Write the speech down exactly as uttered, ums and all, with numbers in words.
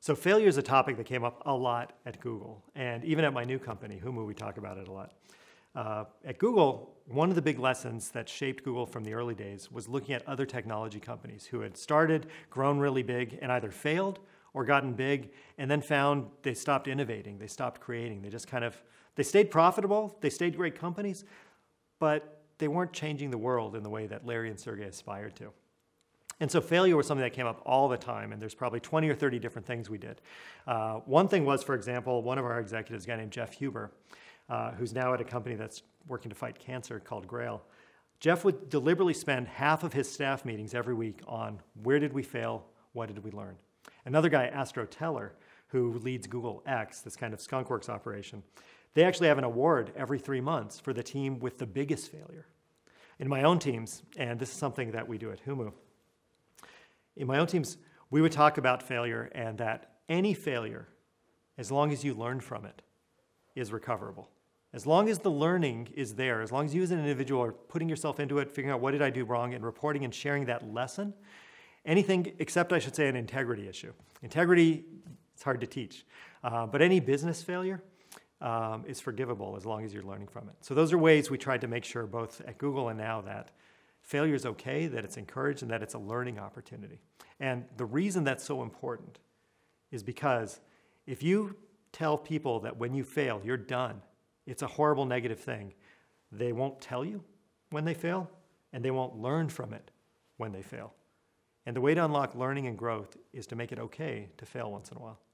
So failure is a topic that came up a lot at Google. And even at my new company, Humu, we talk about it a lot. Uh, at Google, one of the big lessons that shaped Google from the early days was looking at other technology companies who had started, grown really big, and either failed or gotten big, and then found they stopped innovating, they stopped creating. They just kind of, they stayed profitable, they stayed great companies, but they weren't changing the world in the way that Larry and Sergey aspired to. And so failure was something that came up all the time, and there's probably twenty or thirty different things we did. Uh, one thing was, for example, one of our executives, a guy named Jeff Huber, Uh, who's now at a company that's working to fight cancer called Grail. Jeff would deliberately spend half of his staff meetings every week on where did we fail, what did we learn. Another guy, Astro Teller, who leads Google X, this kind of skunkworks operation, they actually have an award every three months for the team with the biggest failure. In my own teams, and this is something that we do at Humu, in my own teams, we would talk about failure and that any failure, as long as you learn from it, is recoverable. As long as the learning is there, as long as you as an individual are putting yourself into it, figuring out what did I do wrong, and reporting and sharing that lesson, anything except, I should say, an integrity issue. Integrity, it's hard to teach. Uh, but any business failure um, is forgivable as long as you're learning from it. So those are ways we tried to make sure, both at Google and now, that failure is okay, that it's encouraged, and that it's a learning opportunity. And the reason that's so important is because if you tell people that when you fail, you're done, it's a horrible negative thing, they won't tell you when they fail, and they won't learn from it when they fail. And the way to unlock learning and growth is to make it okay to fail once in a while.